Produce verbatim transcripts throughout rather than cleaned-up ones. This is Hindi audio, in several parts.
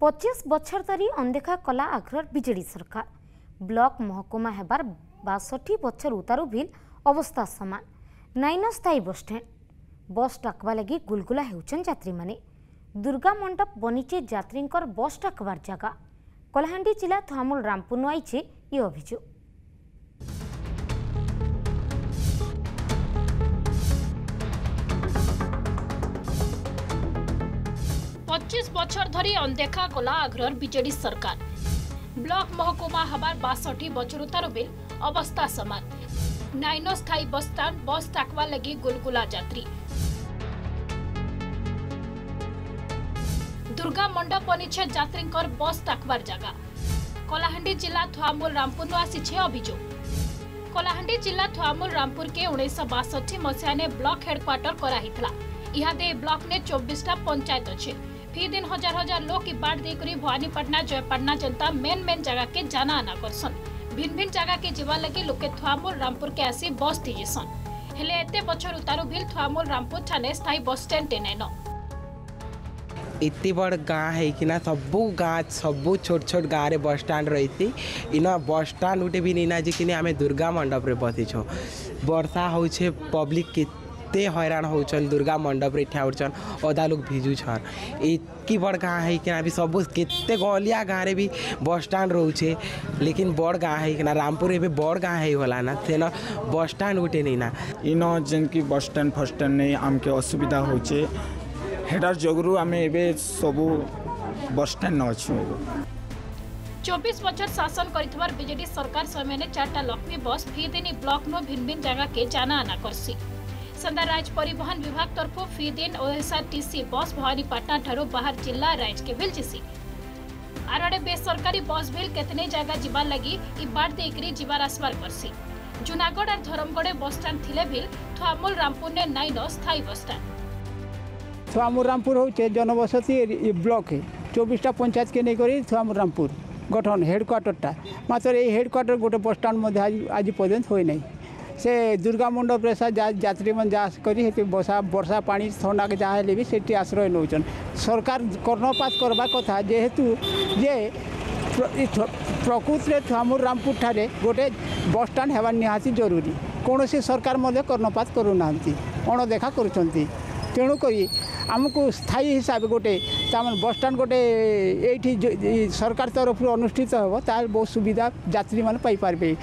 पचिश बछर धरी अनदेखा कला आग्रह बीजेडी सरकार ब्लॉक महकुमा हेबार बासठी बछर उतारू भिल अवस्था समान नाइन स्थायी बस स्टैंड बस डाकवा लगी गुलगुला हेउचन यात्री माने दुर्गा मंडप बनीचे यात्रींकर बस डाकवार जगह कलाहांडी जिला थुआमूल रामपुर नु आईचे ये अभियोग। पच्चीस बछर धरी अनदेखा कला आग्रह बीजेडी सरकार ब्लॉक महकुमा हबार बासठी बछर उतारू बिल अवस्था समान नाइन स्थायी बस स्टैंड बस टाकवा लगी गुलगुला यात्री दुर्गा मंडप अनिछे यात्रींकर बस टाकवार जगह कलाहांडी जिला थुआमूल रामपुर आसीछे अभियोग। कलाहांडी जिला थुआमूल रामपुर के उन्नीस बासठी मसीहा ने ब्लॉक हेडक्वार्टर कराइला। यहाँ दे ब्लॉक ने चौबीसटा पंचायत अच्छे फिर दिन हजार हजार लोग की बाट देकर भवानीपाटना जयपाटना जनता मेन मेन जगह के जाना आना करसन। भिन्न भिन्न जगह के जीवा लगी लोके थुआमूल रामपुर के आसी बस दीजेसन हेले एते बछर उतारू भिल थुआमूल रामपुर थाने स्थायी बस स्टैंड टेनेन इतनी बड़ गाँ है कि ना सबू गाँ सबू छोट छोट गाँव में बस स्टाण रही इना बस स्टाण गोटे भी नहीं ना जी कि आम दुर्गा मंडप रे बसीछो वर्षा हो पब्लिक के ते हैरान होचन दुर्गा मंडप रे ठियाउचन अदा लोग भिजु छन एकी बड़ गाँ है कि ना भी सब केते गलिया गाँव रे भी बस स्टाण रोचे लेकिन बड़ गाँ है कि ना रामपुर एबे बड़ गाँ है होला ना तेन बस स्टाण गोटे नहीं ना इनो जन की बस स्टाण फर्स्ट स्टाण नहीं आमके असुविधा होचे हेडर जगरू आमे एबे सब बस स्टाण न अछि। चौबीस बछर शासन करितबार बीजेडी सरकार समयने चारटा लक्ष्मी बस फी देनी ब्लॉक नो भिन्न भिन्न जगह के जाना आना करसी। संदा राज्य परिवहन विभाग तरफ फी दिन ओएसआरटीसी बस भवानीपाटना ठारो बाहर जिला राज्य के बिल जिसी आरडे बेसरकारी बस बिल कितने जगह जीवा लगी इ बाट देखरी जीवा आसबार करसी। जुनागढ़ और धरमगढ़े बस स्टैंड थिले बिल थुआमूल रामपुर ने नाइन स्थायी बस स्टैंड। थुआमूल रामपुर होचे जनवसती ब्लॉक है चौबीसटा पंचायत के नहीं करी थुआमूल रामपुर गठन हेडक्वार्टरटा मात्र ये हेडक्वार्टर गोटे बस स्टैंड आज पर्यंत होई नहीं से दुर्गा मंडप रेसा यात्री मन जा करी बसा वर्षा पानी थंडा जहाँ भी से आश्रय नौचन सरकार कर्णपात करवा कथा जेहेतु जे प्रकृति में थुआमूल रामपुर ठारे गोटे बस स्टाण होगा निहाती जरूरी कौन सी सरकार मध्य कर्णपात करूना अणदेखा कर तेणुक आमको स्थायी हिसाब गोटे बस स्टाण गोटे ये सरकार तरफ अनुष्ठित हो बहुत सुविधा यात्री मैंने पाई पारबे।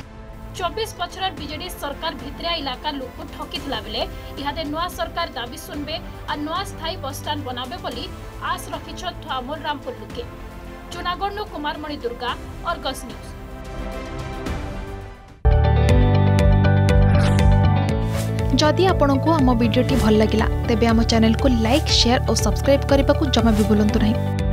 चौबीस बछर बीजेडी सरकार भितरिया इलाका लोक ठकी बेले इहादे नुआ सरकार दाबी सुनबे और नुआ स्थायी बस स्टाण बनाबे बोली आस रखी थुआमूल रामपुर लुके। जुनागढ़ नु कुमारमणि दुर्गा और गस न्यूज। जदि आपंक आम भिडी भल लगा तेब आम चैनल को लाइक शेयर और सब्सक्राइब करने को जमा भी भूलु नहीं।